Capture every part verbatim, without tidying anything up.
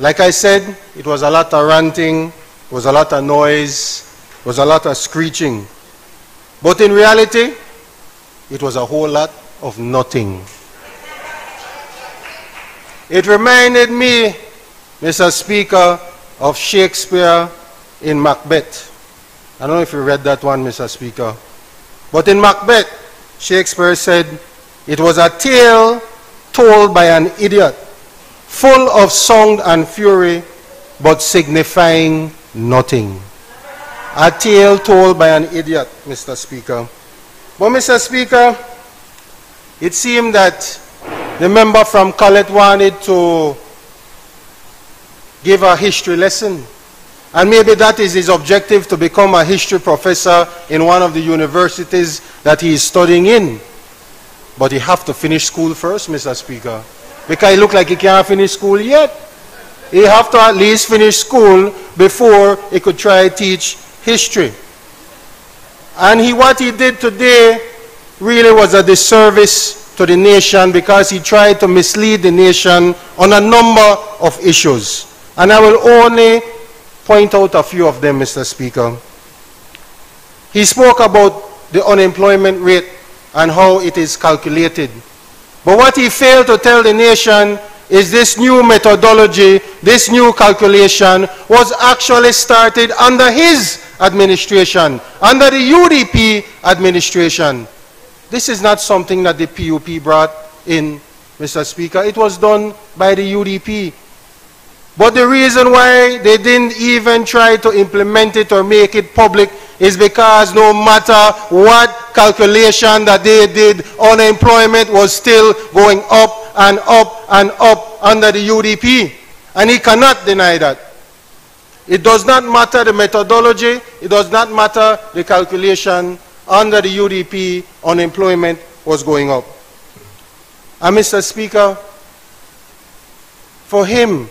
Like I said, it was a lot of ranting, was a lot of noise, was a lot of screeching. But in reality, it was a whole lot of nothing. It reminded me, Mister Speaker, of Shakespeare in Macbeth. I don't know if you read that one, Mister Speaker. But in Macbeth, Shakespeare said, it was a tale told by an idiot, full of song and fury, but signifying nothing. A tale told by an idiot, Mister Speaker. But Mister Speaker, it seemed that the member from Colette wanted to give a history lesson. And maybe that is his objective, to become a history professor in one of the universities that he is studying in. But he have to finish school first, Mister Speaker. Because it looks like he can't finish school yet. He have to at least finish school before he could try to teach history. And he, what he did today really was a disservice to the nation, because he tried to mislead the nation on a number of issues. And I will only point out a few of them, Mister Speaker. He spoke about the unemployment rate and how it is calculated. But what he failed to tell the nation is this new methodology, this new calculation was actually started under his administration, under the U D P administration. This is not something that the P U P brought in, Mister Speaker. It was done by the U D P. But the reason why they didn't even try to implement it or make it public is because no matter what calculation that they did, unemployment was still going up and up and up under the U D P. And he cannot deny that. It does not matter the methodology, it does not matter the calculation. Under the U D P, unemployment was going up. And Mister Speaker, for him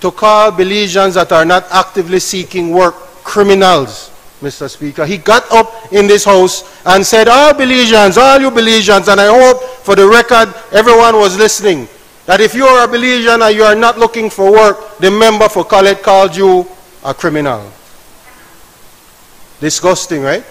to call Belizeans that are not actively seeking work criminals, Mister Speaker, he got up in this house and said, all Belizeans, all you Belizeans, and I hope for the record everyone was listening, that if you are a Belizean and you are not looking for work, the member for Colette called you a criminal. Disgusting, right?